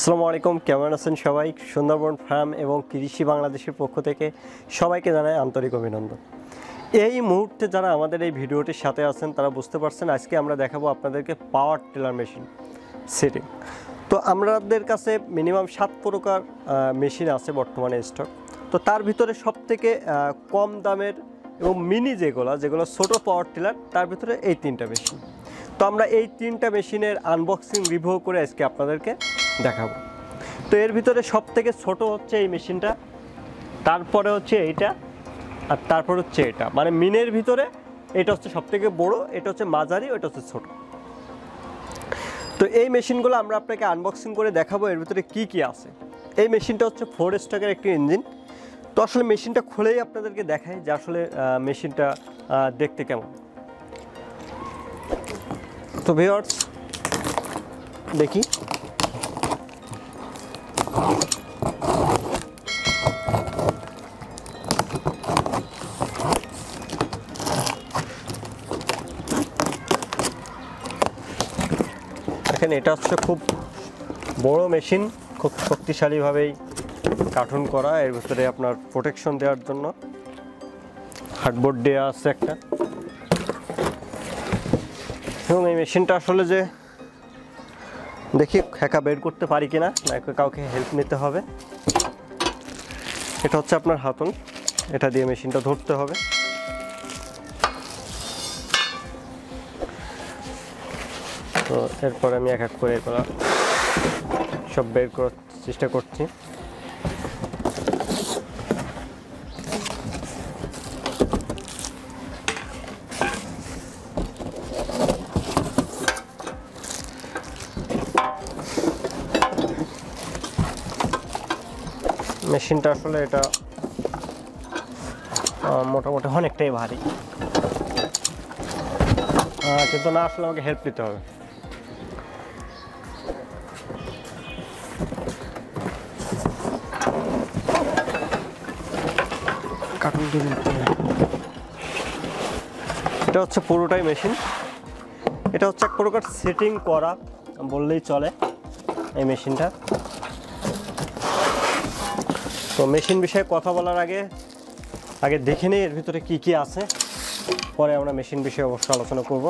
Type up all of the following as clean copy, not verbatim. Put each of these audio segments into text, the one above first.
আসসালামু আলাইকুম, কেমন আছেন সবাই? সুন্দরবন ফার্ম এবং কৃষি বাংলাদেশের পক্ষ থেকে সবাইকে জানাই আন্তরিক অভিনন্দন। এই মুহূর্তে যারা আমাদের এই ভিডিওটির সাথে আছেন তারা বুঝতে পারছেন আজকে আমরা দেখাবো আপনাদেরকে পাওয়ার টিলার মেশিন সেটিং। তো আমাদের কাছে মিনিমাম 7 প্রকার মেশিন আছে বর্তমানে স্টক। তো তার ভিতরে সবথেকে কম দামের এবং মিনি যেগুলো ছোটো পাওয়ার টিলার, তার ভিতরে এই 3টা মেশিন। তো আমরা এই 3টা মেশিনের আনবক্সিং রিভিউ করে আজকে আপনাদেরকে দেখাবো। তো এর ভিতরে সবথেকে ছোট হচ্ছে এই মেশিনটা, তারপরে হচ্ছে এইটা, আর তারপর হচ্ছে এটা। মানে মিনের ভিতরে এটা হচ্ছে সবথেকে বড়, এটা হচ্ছে মাঝারি, ওইটা হচ্ছে ছোট। তো এই মেশিনগুলো আমরা আপনাকে আনবক্সিং করে দেখাবো এর ভিতরে কি কি আছে। এই মেশিনটা হচ্ছে 4 স্ট্রোকের একটি ইঞ্জিন। তো আসলে মেশিনটা খুলেই আপনাদেরকে দেখাই যে আসলে মেশিনটা দেখতে কেমন। তো ভিউয়ার্স দেখি, দেখেন এটা হচ্ছে খুব বড় মেশিন, খুব শক্তিশালীভাবেই কার্টুন করা। এর ভিতরে আপনার প্রোটেকশন দেওয়ার জন্য হার্ডবোর্ড দেওয়া আছে একটা। এবং এই মেশিনটা আসলে যে দেখি হ্যাকা বের করতে পারি কিনা, না কাউকে হেল্প নিতে হবে। এটা হচ্ছে আপনার হাতল, এটা দিয়ে মেশিনটা ধরতে হবে। তো এরপর আমি এক এক করে এগুলো সব বের করার চেষ্টা করছি। মেশিনটা আসলে এটা মোটামুটি অনেকটাই ভারী, কিন্তু না আসলে আমাকে হেল্প দিতে হবে। এটা হচ্ছে পুরোটাই মেশিন, এটা হচ্ছে এক প্রকার সেটিং করা বললেই চলে এই মেশিনটা। তো মেশিন বিষয়ে কথা বলার আগে দেখে নিই এর ভিতরে কি কি আছে, পরে আমরা মেশিন বিষয়ে অবশ্যই আলোচনা করব,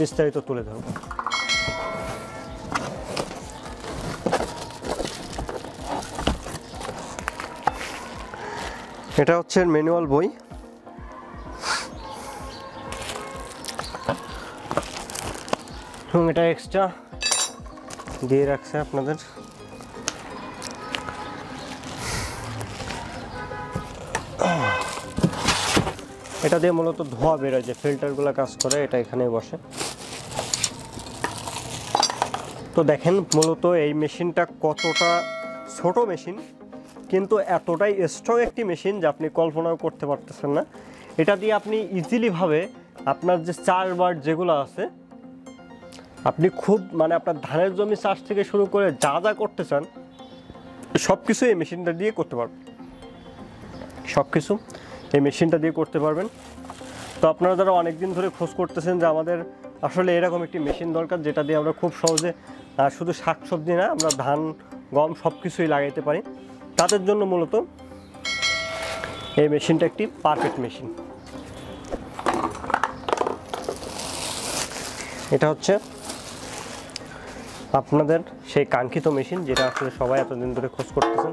বিস্তারিত তুলে ধরব। এটা হচ্ছে ম্যানুয়াল বই, এবং এটা এক্সট্রা দিয়ে রাখছে আপনাদের। এটা দিয়ে মূলত ধোয়া বেরোয়, যে ফিল্টারগুলো কাজ করে এটা এখানে বসে। তো দেখেন মূলত এই মেশিনটা কতটা ছোট মেশিন, কিন্তু এতটাই স্ট্রং একটি মেশিন যে আপনি কল্পনাও করতে পারতেছেন না। এটা দিয়ে আপনি ইজিলিভাবে আপনার যে চার বার যেগুলো আছে, আপনি খুব মানে আপনার ধানের জমি চাষ থেকে শুরু করে যা যা করতে চান সব কিছু এই মেশিনটা দিয়ে করতে পারবেন। তো আপনারা যারা অনেকদিন ধরে খোঁজ করতেছেন যে আমাদের আসলে এরকম একটি মেশিন দরকার, যেটা দিয়ে আমরা খুব সহজে শুধু শাকসবজি না, আমরা ধান গম সব কিছুই লাগাইতে পারি, তাদের জন্য মূলত এই মেশিনটা একটি পারফেক্ট মেশিন। এটা হচ্ছে আপনাদের সেই কাঙ্ক্ষিত মেশিন, যেটা আসলে সবাই এতদিন ধরে খোঁজ করতেছেন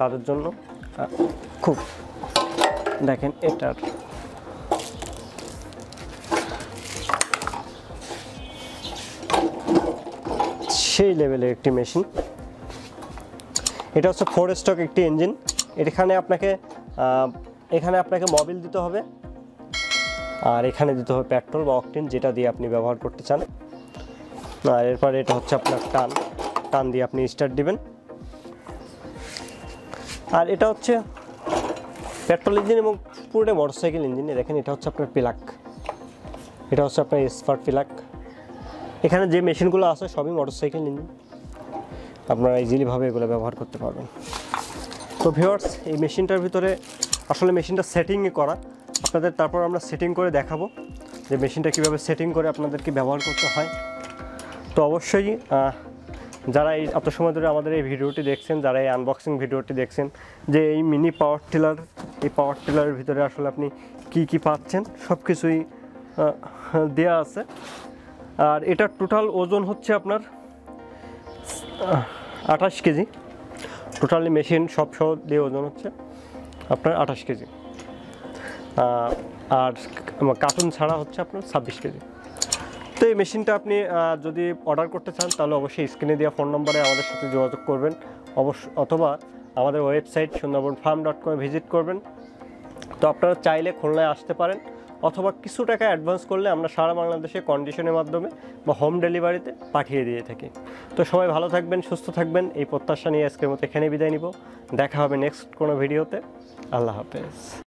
তাদের জন্য খুব। দেখেন এটার সেই লেভেলের একটি মেশিন। এটা হচ্ছে 4 স্ট্রোক একটি ইঞ্জিন। এখানে আপনাকে মোবিল দিতে হবে, আর এখানে দিতে হবে পেট্রোল বা অকটেন, যেটা দিয়ে আপনি ব্যবহার করতে চান। আর এরপর এটা হচ্ছে আপনার টান দিয়ে আপনি স্টার্ট দিবেন। আর এটা হচ্ছে পেট্রোল ইঞ্জিন এবং পুরোটা মোটরসাইকেল ইঞ্জিন। দেখেন এটা হচ্ছে আপনার প্লাগ, এটা হচ্ছে আপনার স্পার্ক প্লাগ। এখানে যে মেশিনগুলো আছে সবই মোটরসাইকেল ইঞ্জিন, আপনারা ইজিলিভাবে এগুলো ব্যবহার করতে পারবেন। তো ভিউয়ার্স এই মেশিনটার ভিতরে আসলে মেশিনটা সেটিংই করা, আপনাদের তারপর আমরা সেটিং করে দেখাবো যে মেশিনটা কীভাবে সেটিং করে আপনাদেরকে ব্যবহার করতে হয়। তো অবশ্যই যারা এই এত সময় ধরে আমাদের এই ভিডিওটি দেখছেন, যারা এই আনবক্সিং ভিডিওটি দেখছেন, যে এই মিনি পাওয়ার টিলার, এই পাওয়ার টিলারের ভিতরে আসলে আপনি কি কি পাচ্ছেন সব কিছুই দেয়া আছে। আর এটার টোটাল ওজন হচ্ছে আপনার 28 কেজি। টোটালি মেশিন সব সহ দিয়ে ওজন হচ্ছে আপনার 28 কেজি, আর কার্টুন ছাড়া হচ্ছে আপনার 26 কেজি। তো এই মেশিনটা আপনি যদি অর্ডার করতে চান তাহলে অবশ্যই স্ক্রিনে দেওয়া ফোন নম্বরে আমাদের সাথে যোগাযোগ করবেন, অথবা আমাদের ওয়েবসাইট sundarbanfarm.com ভিজিট করবেন। তো আপনারা চাইলে খুলনায় আসতে পারেন, অথবা কিছু টাকা অ্যাডভান্স করলে আমরা সারা বাংলাদেশে কন্ডিশনের মাধ্যমে বা হোম ডেলিভারিতে পাঠিয়ে দিয়ে থাকি। তো সবাই ভালো থাকবেন, সুস্থ থাকবেন, এই প্রত্যাশা নিয়ে আজকের মতো এখানে বিদায় নিব। দেখা হবে নেক্সট কোনো ভিডিওতে। আল্লাহ হাফেজ।